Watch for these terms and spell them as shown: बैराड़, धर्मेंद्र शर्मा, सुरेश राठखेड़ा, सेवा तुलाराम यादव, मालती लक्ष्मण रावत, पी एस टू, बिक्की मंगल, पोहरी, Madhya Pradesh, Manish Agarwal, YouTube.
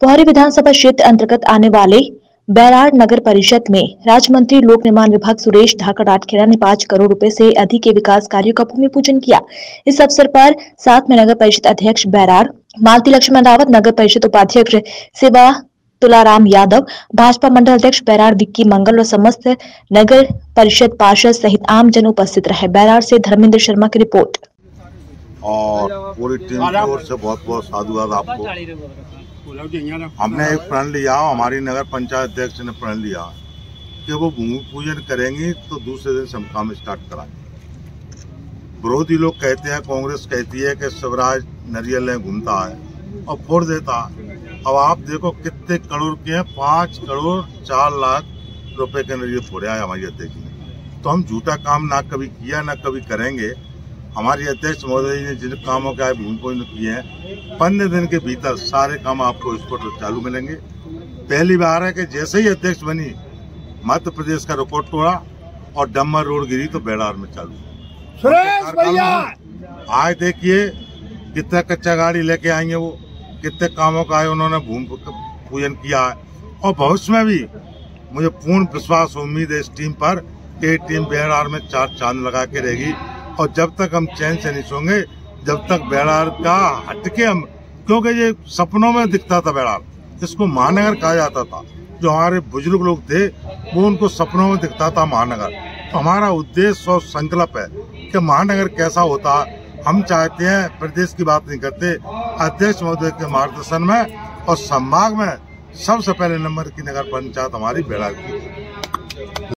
पोहरी विधानसभा क्षेत्र अंतर्गत आने वाले बैराड़ नगर परिषद में राज्य मंत्री लोक निर्माण विभाग सुरेश राठखेड़ा ने 5 करोड़ रुपए से अधिक के विकास कार्यों का भूमि पूजन किया। इस अवसर पर साथ में नगर परिषद अध्यक्ष बैराड़ मालती लक्ष्मण रावत, नगर परिषद उपाध्यक्ष सेवा तुलाराम यादव, भाजपा मंडल अध्यक्ष बैराड़ बिक्की मंगल और समस्त नगर परिषद पार्षद सहित आम जन उपस्थित रहे। बैराड़ से धर्मेंद्र शर्मा की रिपोर्ट। और पूरी टीम की ओर से बहुत-बहुत साधुवाद आपको। हमने एक प्रण लिया, हमारी नगर पंचायत अध्यक्ष ने प्रण लिया कि वो भूमि पूजन करेंगी तो दूसरे दिन से हम काम स्टार्ट कराएंगे। विरोधी लोग कहते हैं, कांग्रेस कहती है कि शिवराज नरियल है, घूमता है और फोड़ देता है। अब आप देखो कितने करोड़ के हैं, 5 करोड़ 4 लाख रुपए के नरियल फोड़ा है हमारी अध्यक्ष ने। तो हम झूठा काम ना कभी किया ना कभी करेंगे। हमारी अध्यक्ष महोदय ने जिन कामों के भूमि पूजन किए हैं, 15 दिन के भीतर सारे काम आपको इस पर चालू मिलेंगे। पहली बार है कि जैसे ही अध्यक्ष बनी मध्य प्रदेश का रिकॉर्ड तोड़ा और डम्बर रोड गिरी तो बैराड़ में चालू। आज देखिए कितना कच्चा गाड़ी लेके आएंगे, वो कितने कामों का है उन्होंने भूमि पूजन किया है। और भविष्य में भी मुझे पूर्ण विश्वास उम्मीद है इस टीम पर कि टीम बैराड़ में 4 चांद लगा के रहेगी। और जब तक हम चैन से नहीं सोंगे, जब तक बैराड़ का हटके हम, क्योंकि ये सपनों में दिखता था बैराड़, इसको महानगर कहा जाता था। जो हमारे बुजुर्ग लोग थे वो उनको सपनों में दिखता था महानगर। तो हमारा उद्देश्य और संकल्प है कि महानगर कैसा होता, हम चाहते हैं। प्रदेश की बात नहीं करते, अध्यक्ष महोदय के मार्गदर्शन में और संभाग में सबसे पहले नंबर की नगर पंचायत हमारी बैराड़ की।